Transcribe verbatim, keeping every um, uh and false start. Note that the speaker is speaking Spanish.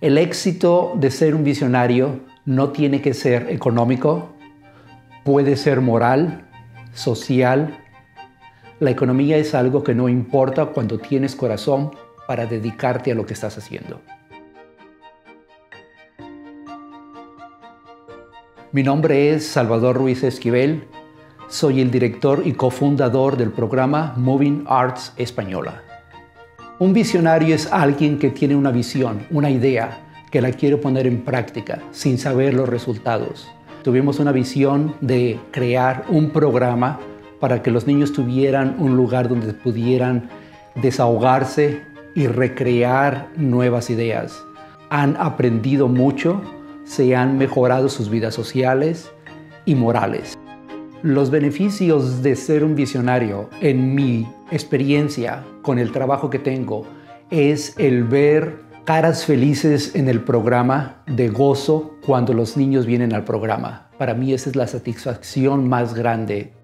El éxito de ser un visionario no tiene que ser económico, puede ser moral, social. La economía es algo que no importa cuando tienes corazón para dedicarte a lo que estás haciendo. Mi nombre es Salvador Ruiz Esquivel. Soy el director y cofundador del programa Moving Arts Española. Un visionario es alguien que tiene una visión, una idea, que la quiere poner en práctica sin saber los resultados. Tuvimos una visión de crear un programa para que los niños tuvieran un lugar donde pudieran desahogarse y recrear nuevas ideas. Han aprendido mucho, se han mejorado sus vidas sociales y morales. Los beneficios de ser un visionario, en mi experiencia con el trabajo que tengo, es el ver caras felices en el programa, de gozo cuando los niños vienen al programa. Para mí esa es la satisfacción más grande.